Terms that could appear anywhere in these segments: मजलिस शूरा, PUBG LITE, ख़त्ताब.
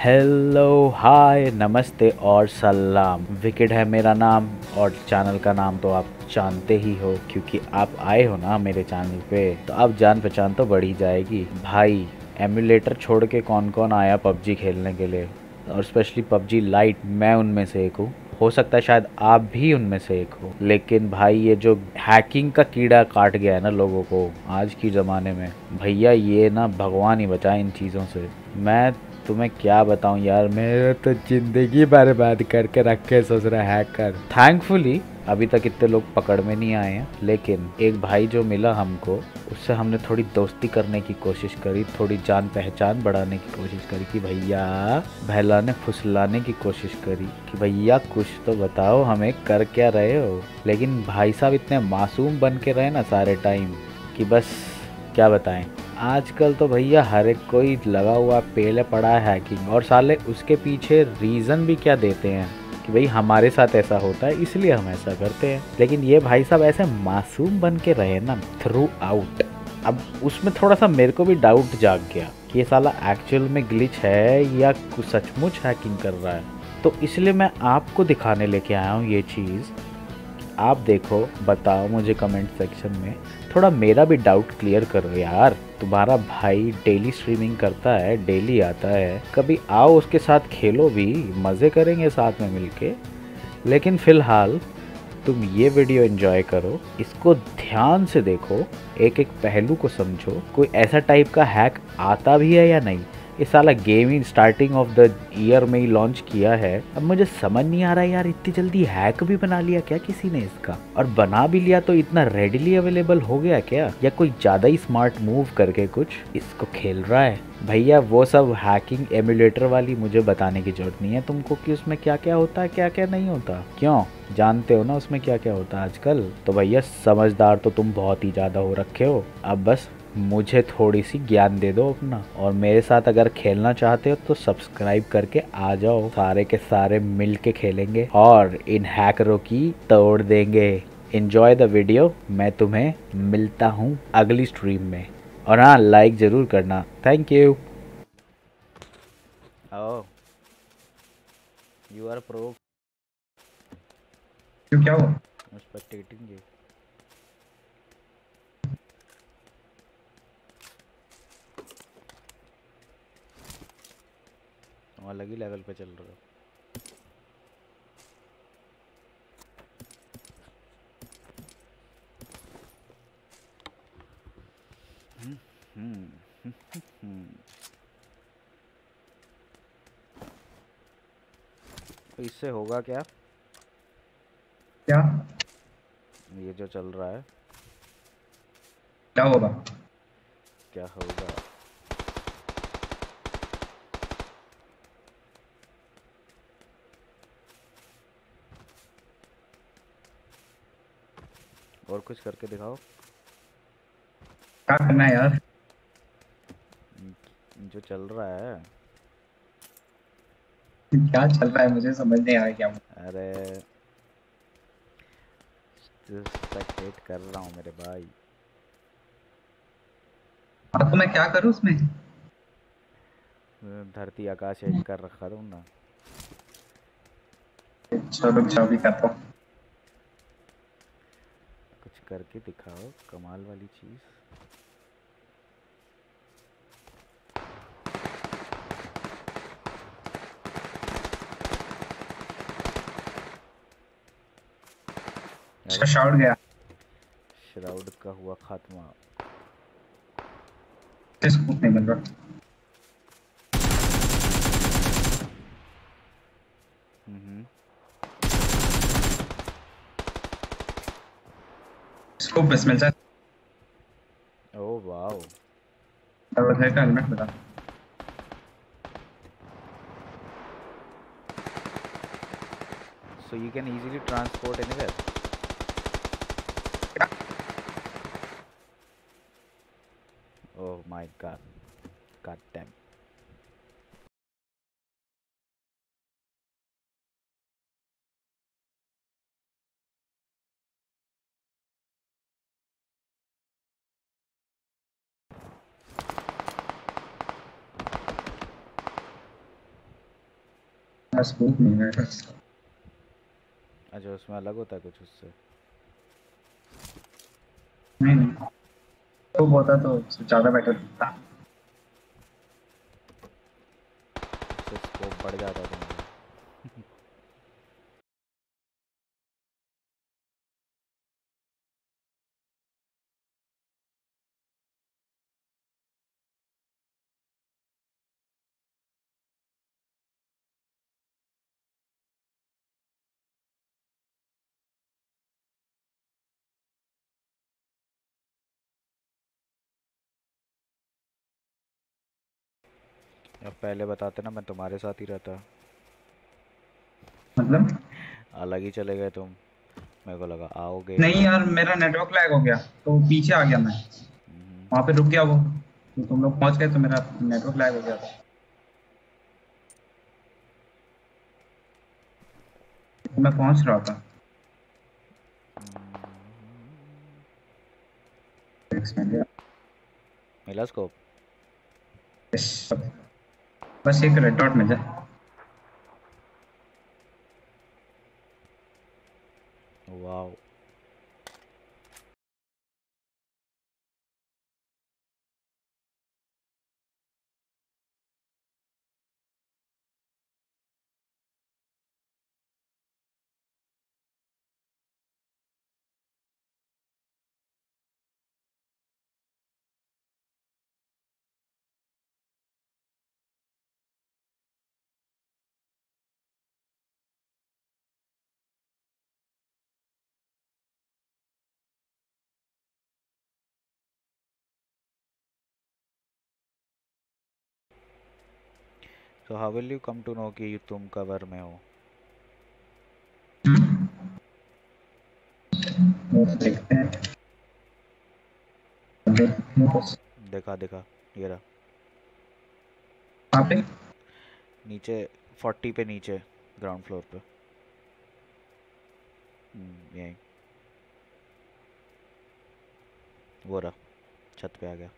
Hello, हाय, नमस्ते और सलाम। विकेट है मेरा नाम और चैनल का नाम तो आप जानते ही हो, क्योंकि आप आए हो ना मेरे चैनल पे, तो आप जान पहचान तो बढ़ ही जाएगी। भाई, एमुलेटर छोड़ के कौन कौन आया पबजी खेलने के लिए, और स्पेशली पबजी लाइट। मैं उनमें से एक हूँ, हो सकता है शायद आप भी उनमें से एक हो। लेकिन भाई, ये जो हैकिंग का कीड़ा काट गया है ना लोगों को आज के ज़माने में, भैया ये ना भगवान ही बचाए इन चीज़ों से। मैं तुम्हें क्या बताऊं यार, मेरे तो ज़िंदगी बर्बाद करके रखे सोच रहा हैकर। थैंकफुली अभी तक इतने लोग पकड़ में नहीं आए हैं, लेकिन एक भाई जो मिला हमको, उससे हमने थोड़ी दोस्ती करने की कोशिश करी, थोड़ी जान पहचान बढ़ाने की कोशिश करी कि भैया बहलाने फुसलाने की कोशिश करी कि भैया कुछ तो बताओ हमें, कर क्या रहे हो। लेकिन भाई साहब इतने मासूम बन के रहे ना सारे टाइम कि बस क्या बताएं। आजकल तो भैया हर एक कोई लगा हुआ पेले पड़ा है हैकिंग, और साले उसके पीछे रीज़न भी क्या देते हैं कि भाई हमारे साथ ऐसा होता है इसलिए हम ऐसा करते हैं। लेकिन ये भाई साहब ऐसे मासूम बन के रहे ना थ्रू आउट। अब उसमें थोड़ा सा मेरे को भी डाउट जाग गया कि ये साला एक्चुअल में ग्लिच है या सचमुच हैकिंग कर रहा है। तो इसलिए मैं आपको दिखाने लेके आया हूँ ये चीज़। आप देखो, बताओ मुझे कमेंट सेक्शन में, थोड़ा मेरा भी डाउट क्लियर करो यार। तुम्हारा भाई डेली स्ट्रीमिंग करता है, डेली आता है, कभी आओ उसके साथ खेलो भी, मज़े करेंगे साथ में मिलके। लेकिन फ़िलहाल तुम ये वीडियो एंजॉय करो, इसको ध्यान से देखो, एक एक पहलू को समझो, कोई ऐसा टाइप का हैक आता भी है या नहीं। ये साला गेम ही स्टार्टिंग ऑफ द ईयर में ही लॉन्च किया है। अब मुझे समझ नहीं आ रहा यार, इतनी जल्दी हैक भी बना लिया क्या किसी ने इसका, और बना भी लिया तो इतना रेडिली अवेलेबल हो गया क्या, या कोई ज़्यादा ही स्मार्ट मूव करके कुछ इसको खेल रहा है। भैया वो सब हैकिंग एमुलेटर वाली मुझे बताने की जरूरत नहीं है तुमको कि उसमें क्या क्या होता है क्या क्या नहीं होता। क्यों, जानते हो ना उसमें क्या क्या होता है आजकल। तो भैया समझदार तो तुम बहुत ही ज़्यादा हो रखे हो, अब बस मुझे थोड़ी सी ज्ञान दे दो अपना। और मेरे साथ अगर खेलना चाहते हो तो सब्सक्राइब करके आ जाओ, सारे के सारे मिल के खेलेंगे और इन हैकरों की तोड़ देंगे। एंजॉय द वीडियो, मैं तुम्हें मिलता हूँ अगली स्ट्रीम में, और हाँ लाइक ज़रूर करना। Thank you. Oh you are pro, क्या हुआ? अलग ही लेवल पे चल रहा है। तो इससे होगा क्या क्या ये जो चल रहा है, क्या होगा क्या होगा? और कुछ करके दिखाओ, क्या करना है यार। जो चल रहा है क्या चल रहा है, मुझे समझ नहीं आ रहा क्या। अरे स्पेक्टेट कर रहा हूँ मेरे भाई। तो मैं क्या करूँ उसमें, धरती आकाश एक कर रखा था ना। चलो चाबी करता हूँ, करके दिखाओ कमाल वाली चीज। श्राउड गया, श्राउड का हुआ खात्मा। स्कूप नहीं मिल रहा। ओह वाओ, बता So you can easily transport anywhere. Yeah. Oh my god. God damn. Scope नहीं है। अच्छा उसमें अलग होता है कुछ उससे? नहीं नहीं तो होता तो ज्यादा बेटर होता, स्कोप बढ़ जाता है। अब पहले बताते ना मैं तुम्हारे साथ ही रहता। मतलब अलग ही चले गए तुम, मेरे को लगा आओगे। नहीं यार मेरा नेटवर्क लैग हो गया तो पीछे आ गया मैं, वहाँ पे रुक गया वो तो तुम लोग पहुँच गए तो मेरा नेटवर्क लैग हो गया था। मैं पहुँच रहा था। मिला स्कोप? बस एक रेड डॉट मिल जाए। वाओ तो how will you come to know कि तुम कवर में हो? देखा देखा ये रहा नीचे 40 पे, नीचे ग्राउंड फ्लोर पे। यहीं वो रहा, छत पे आ गया।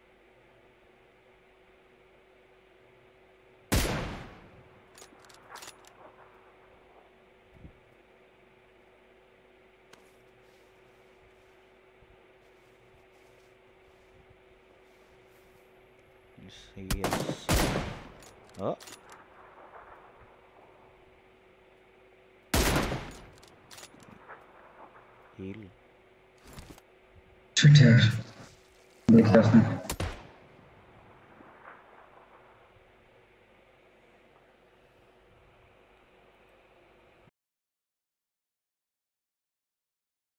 Yes. Oh. Heal. Shit. Big stuff.